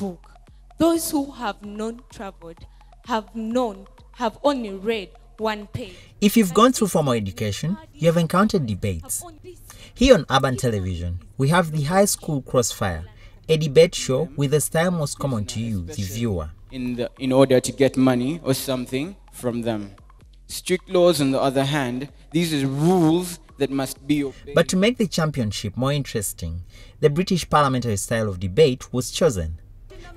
book. Those who have not traveled have only read one page. If you've gone through formal education, you have encountered debates. Here on Urban Television, we have the High School Crossfire, a debate show with a style most common to you, the viewer. In order to get money or something from them. Strict laws, on the other hand, these are rules that must be obeyed. But to make the championship more interesting, the British parliamentary style of debate was chosen.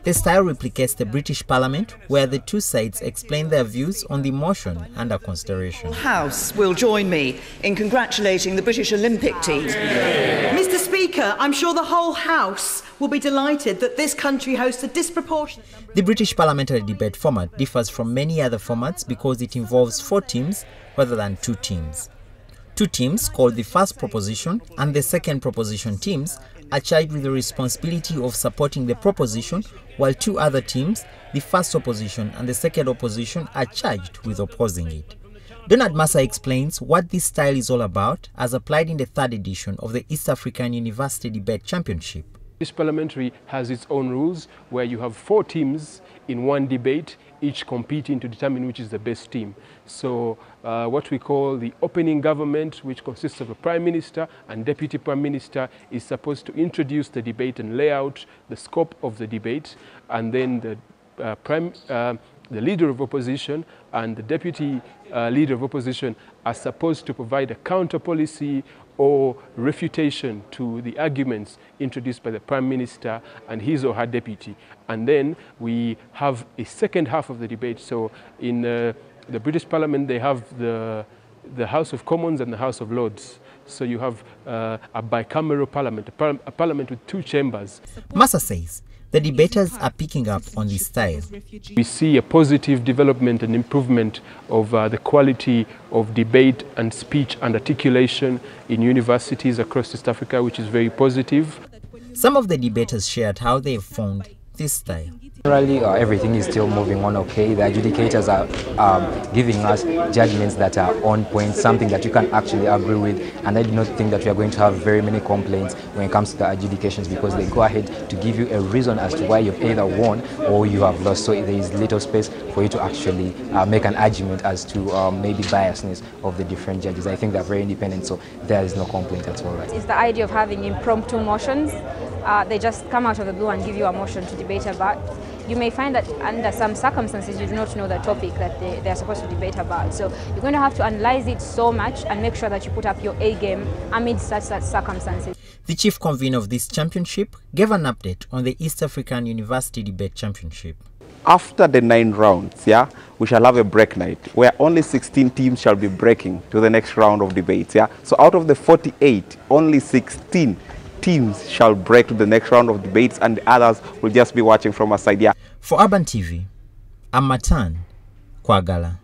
The style replicates the British Parliament, where the two sides explain their views on the motion under consideration. House will join me in congratulating the British Olympic team. Yeah. Mr. Speaker, I'm sure the whole House will be delighted that this country hosts a disproportionate number. The British parliamentary debate format differs from many other formats because it involves 4 teams rather than 2 teams. 2 teams, called the first proposition and the second proposition teams, are charged with the responsibility of supporting the proposition, while 2 other teams, the first opposition and the second opposition, are charged with opposing it. Donald Massa explains what this style is all about as applied in the 3rd edition of the East African University Debate Championship. This parliamentary has its own rules where you have 4 teams in one debate, each competing to determine which is the best team. So what we call the opening government, which consists of a prime minister and deputy prime minister, is supposed to introduce the debate and lay out the scope of the debate, and then the leader of opposition and the deputy leader of opposition are supposed to provide a counter policy or refutation to the arguments introduced by the Prime Minister and his or her deputy. And then we have a second half of the debate. So in the British Parliament, they have the House of Commons and the House of Lords. So you have a bicameral parliament, a parliament with 2 chambers. Massa says the debaters are picking up on this style. We see a positive development and improvement of the quality of debate and speech and articulation in universities across East Africa, which is very positive. Some of the debaters shared how they have found this style. Generally, everything is still moving on okay. The adjudicators are giving us judgments that are on point, something that you can actually agree with. And I do not think that we are going to have very many complaints when it comes to the adjudications, because they go ahead to give you a reason as to why you've either won or you have lost. So there is little space for you to actually make an argument as to maybe biasness of the different judges. I think they're very independent, so there is no complaint at all. Right? It's the idea of having impromptu motions. They just come out of the blue and give you a motion to debate about. You may find that under some circumstances you do not know the topic that they are supposed to debate about. So you're going to have to analyze it so much and make sure that you put up your A game amid such circumstances. The chief convener of this championship gave an update on the East African University Debate Championship. After the 9 rounds, we shall have a break night where only 16 teams shall be breaking to the next round of debates. So out of the 48, only 16 teams shall break to the next round of debates, and the others will just be watching from a side. For Urban TV, Ammatan Kwagala.